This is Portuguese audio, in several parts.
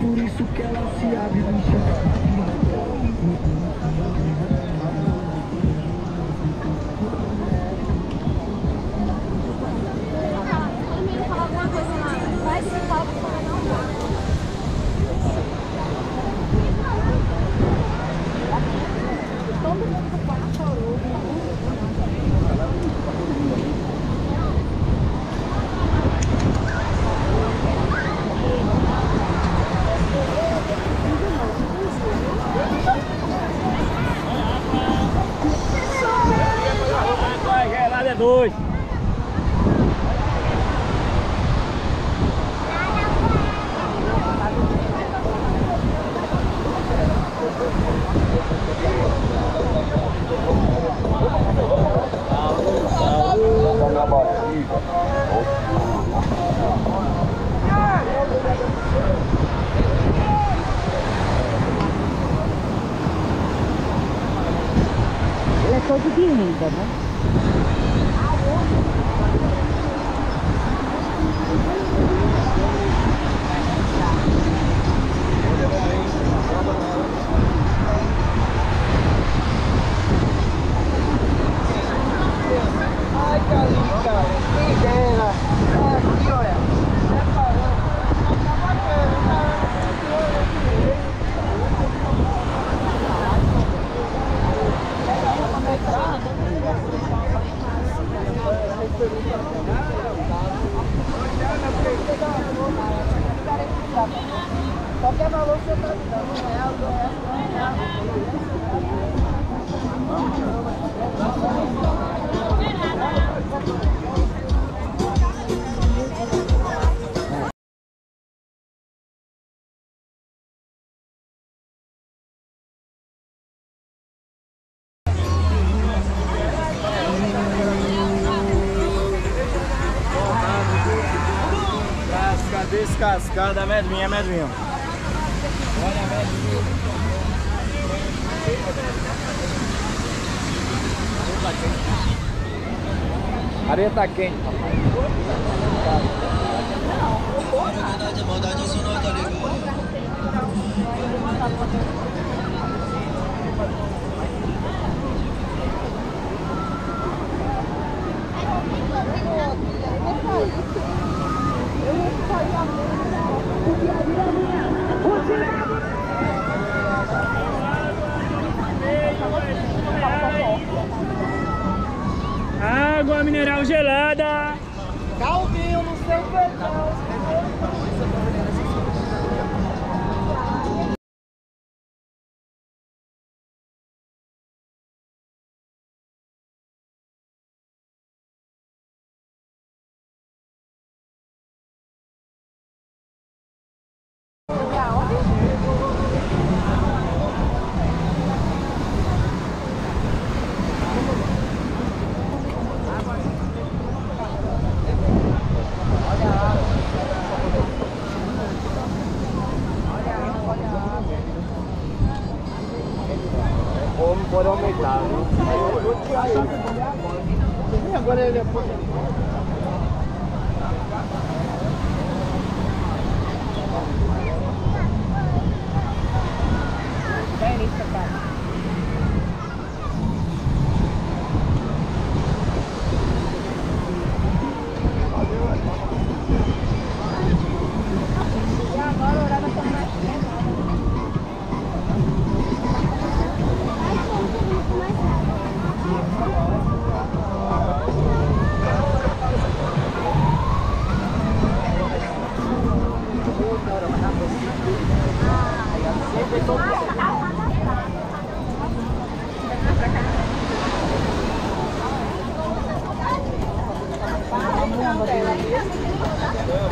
Por isso que ela se abre no chão. Fala alguma coisa lá. Vai se falar com ela, não vai. Todo mundo do quarto chorou. Dois. É todo de renda, né? Qualquer valor que você está me dando, não é? Descascada, medrinho. Olha a medrinha. Areia tá quente. Água mineral gelada. Calminho no seu pedal. Pode aumentar, né? Eu vou tirar ele agora. E agora ele é pouco.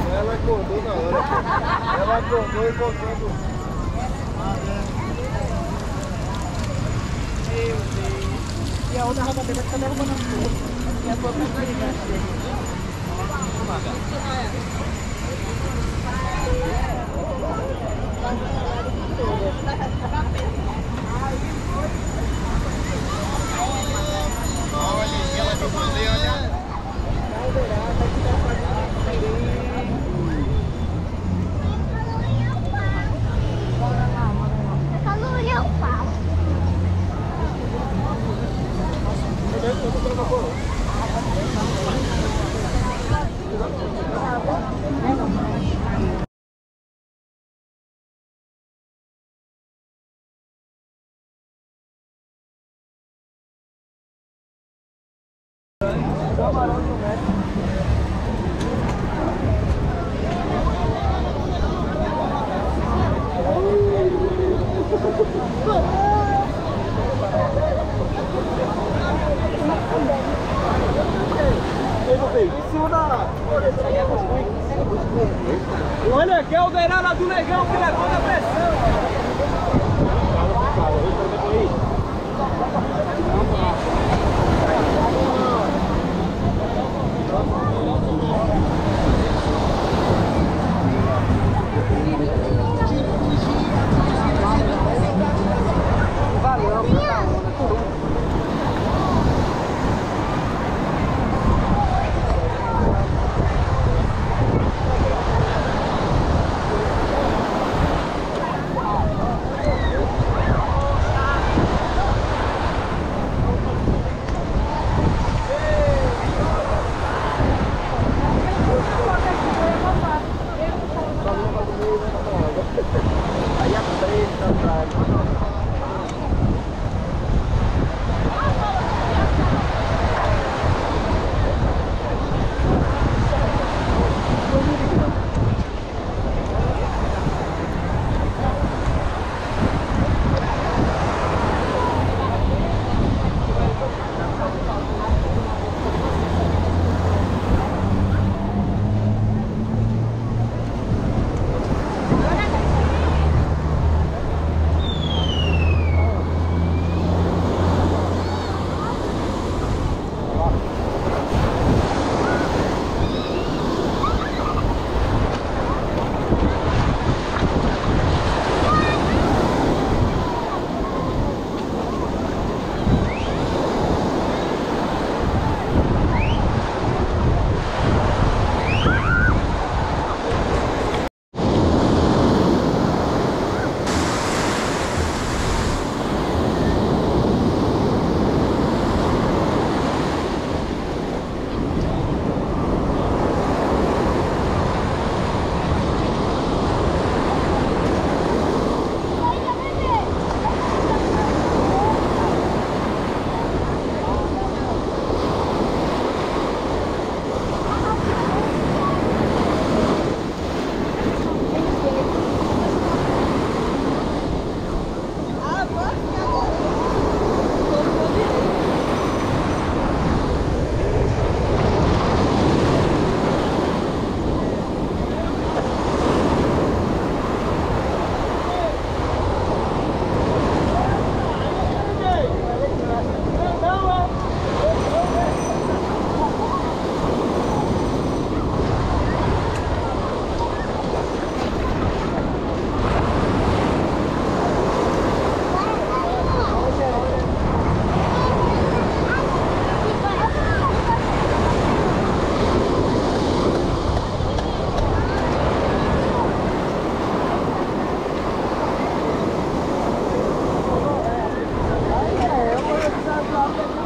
Ela acordou na hora. Ela acordou e voltou. una ropa de baixo também roubando tudo. E a pouco vai ligar. Olha, ela tá falando, olha. Olha aqui, é o beirada do negão que levanta a pressão. Valeu. Thank you.